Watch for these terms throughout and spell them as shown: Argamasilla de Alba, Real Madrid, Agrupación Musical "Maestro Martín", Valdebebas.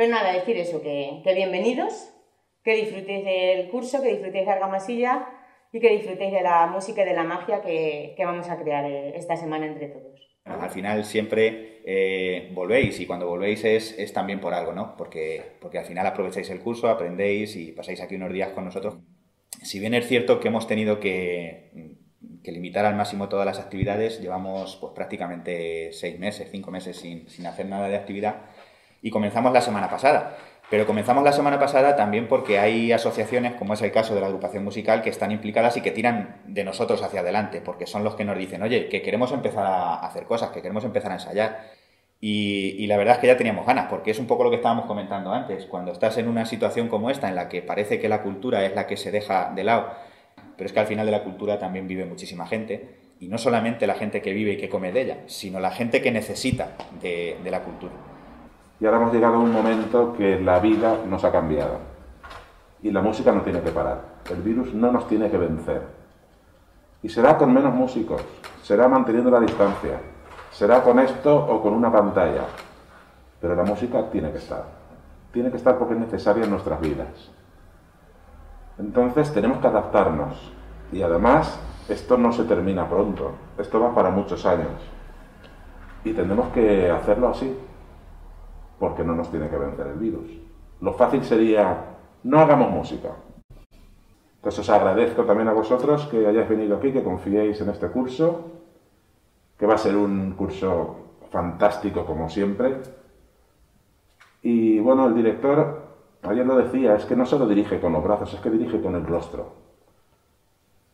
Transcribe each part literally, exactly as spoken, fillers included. Pero nada, decir eso, que, que bienvenidos, que disfrutéis del curso, que disfrutéis de Argamasilla y que disfrutéis de la música y de la magia que, que vamos a crear esta semana entre todos. Al final siempre eh, volvéis, y cuando volvéis es, es también por algo, ¿no? Porque, porque al final aprovecháis el curso, aprendéis y pasáis aquí unos días con nosotros. Si bien es cierto que hemos tenido que, que limitar al máximo todas las actividades, llevamos pues, prácticamente seis meses, cinco meses sin, sin hacer nada de actividad, y comenzamos la semana pasada. Pero comenzamos la semana pasada también porque hay asociaciones, como es el caso de la agrupación musical, que están implicadas y que tiran de nosotros hacia adelante, porque son los que nos dicen, oye, que queremos empezar a hacer cosas, que queremos empezar a ensayar. Y, y la verdad es que ya teníamos ganas, porque es un poco lo que estábamos comentando antes. Cuando estás en una situación como esta, en la que parece que la cultura es la que se deja de lado, pero es que al final de la cultura también vive muchísima gente, y no solamente la gente que vive y que come de ella, sino la gente que necesita de, de la cultura. Y ahora hemos llegado a un momento que la vida nos ha cambiado y la música no tiene que parar. El virus no nos tiene que vencer. Y será con menos músicos, será manteniendo la distancia, será con esto o con una pantalla. Pero la música tiene que estar. Tiene que estar porque es necesaria en nuestras vidas. Entonces tenemos que adaptarnos. Y además, esto no se termina pronto. Esto va para muchos años. Y tendremos que hacerlo así, porque no nos tiene que vencer el virus. Lo fácil sería, no hagamos música. Entonces os agradezco también a vosotros que hayáis venido aquí, que confiéis en este curso, que va a ser un curso fantástico como siempre. Y bueno, el director, ayer lo decía, es que no solo dirige con los brazos, es que dirige con el rostro.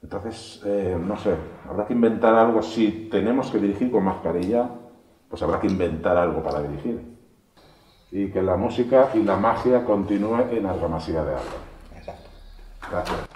Entonces, eh, no sé, habrá que inventar algo. Si tenemos que dirigir con mascarilla, pues habrá que inventar algo para dirigir. Y que la música y la magia continúe en Argamasilla de Alba. Exacto. Gracias.